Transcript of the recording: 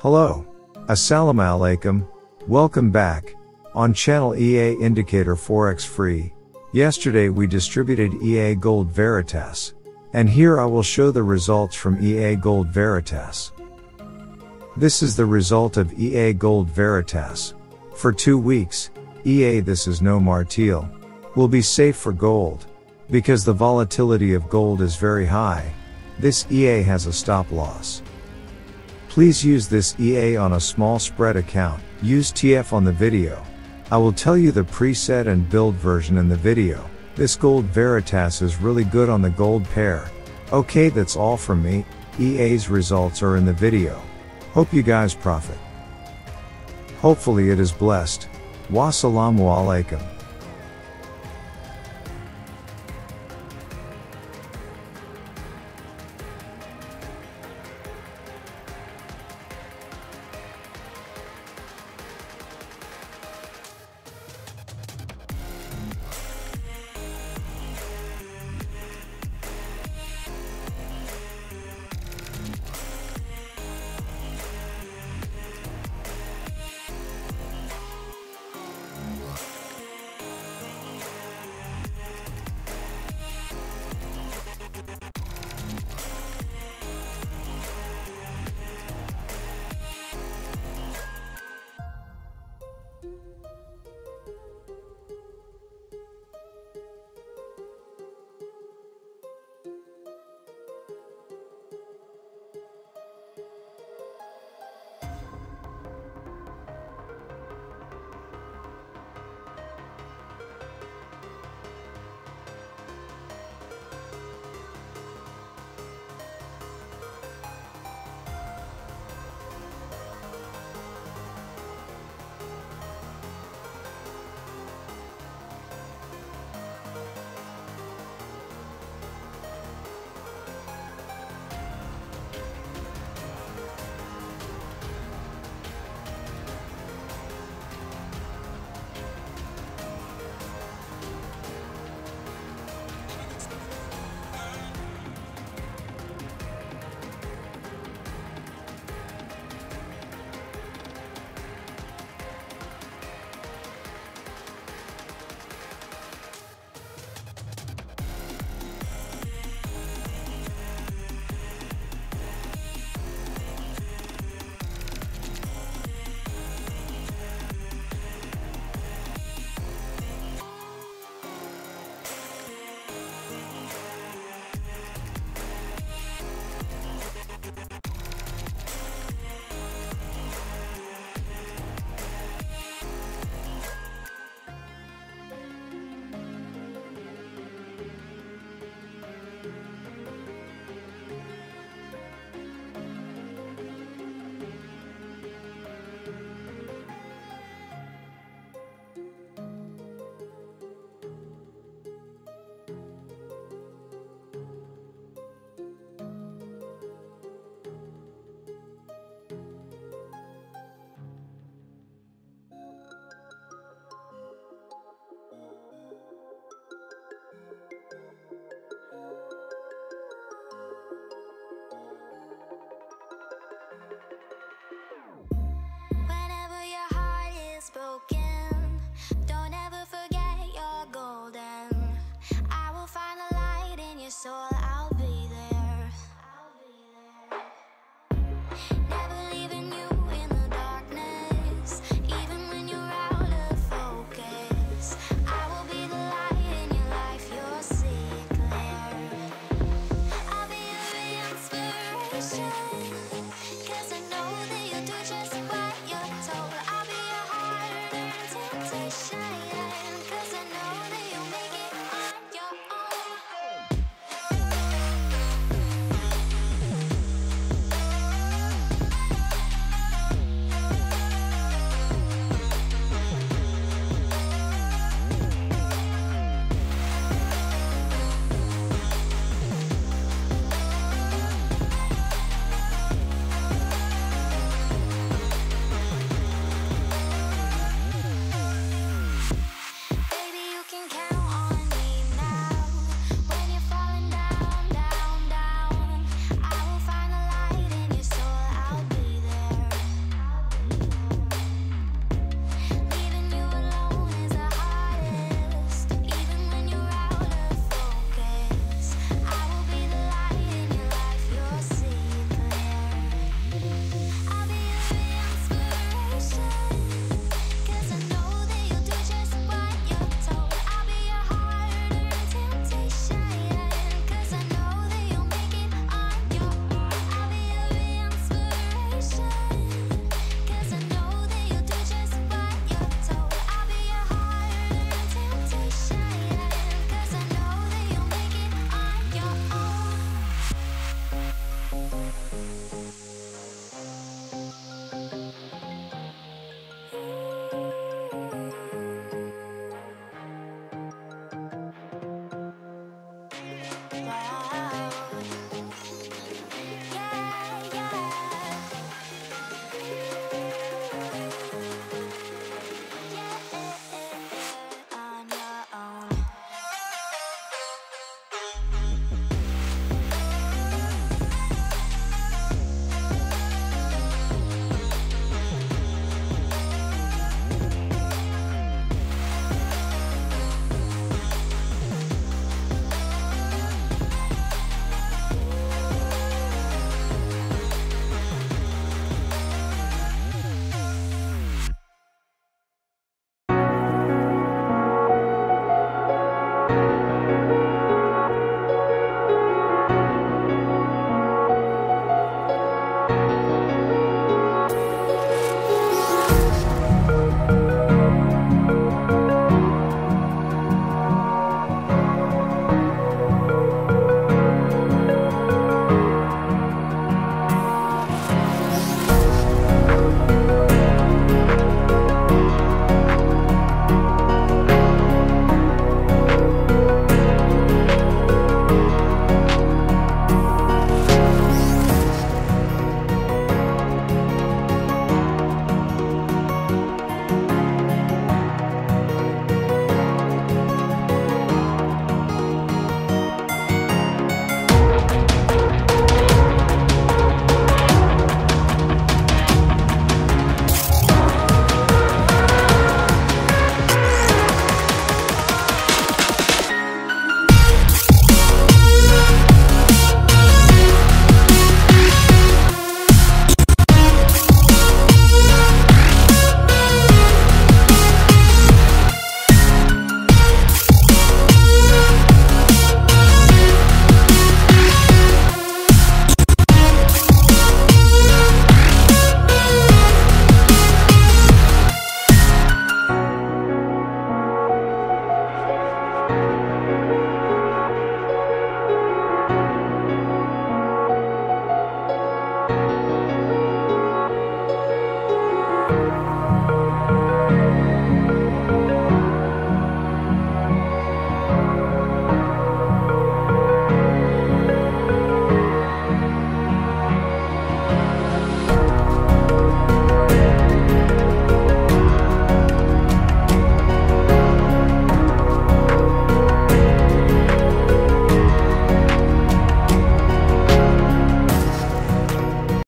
Hello. Assalamu alaikum. Welcome back. On channel EA Indicator Forex Free. Yesterday we distributed EA Gold Veritas. And here I will show the results from EA Gold Veritas. This is the result of EA Gold Veritas. For 2 weeks, EA this is no marteal. Will be safe for gold. Because the volatility of gold is very high. This EA has a stop loss. Please use this EA on a small spread account. Use TF on the video. I will tell you the preset and build version in the video. This Gold Veritas is really good on the gold pair. Okay, that's all from me. EA's results are in the video. Hope you guys profit. Hopefully it is blessed. Wassalamu alaikum.